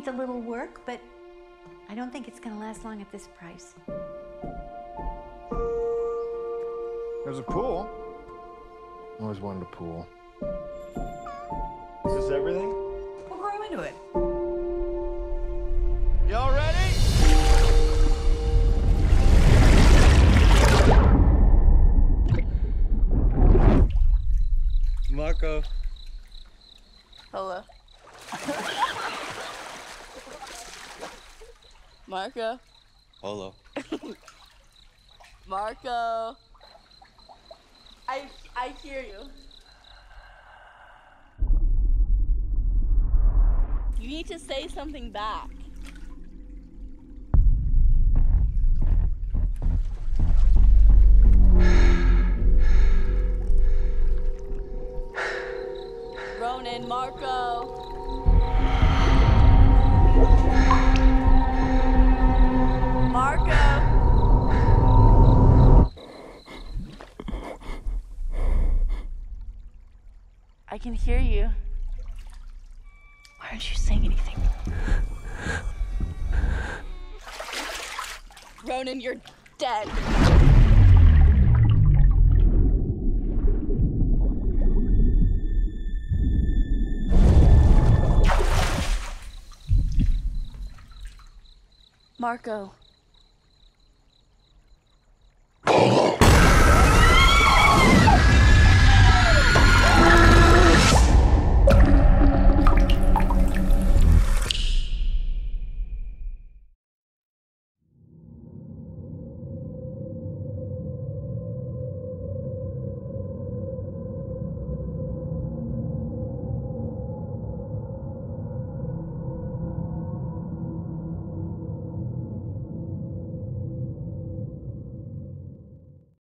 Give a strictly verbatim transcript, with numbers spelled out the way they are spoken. needs a little work, but I don't think it's going to last long at this price. There's a pool. I always wanted a pool. Is this everything? We'll grow into it. Y'all ready? Marco. Hello. Marco. Hello. Marco. I, I hear you. You need to say something back. Ronan, Marco. Marco! I can hear you. Why aren't you saying anything? Ronan, you're dead. Marco.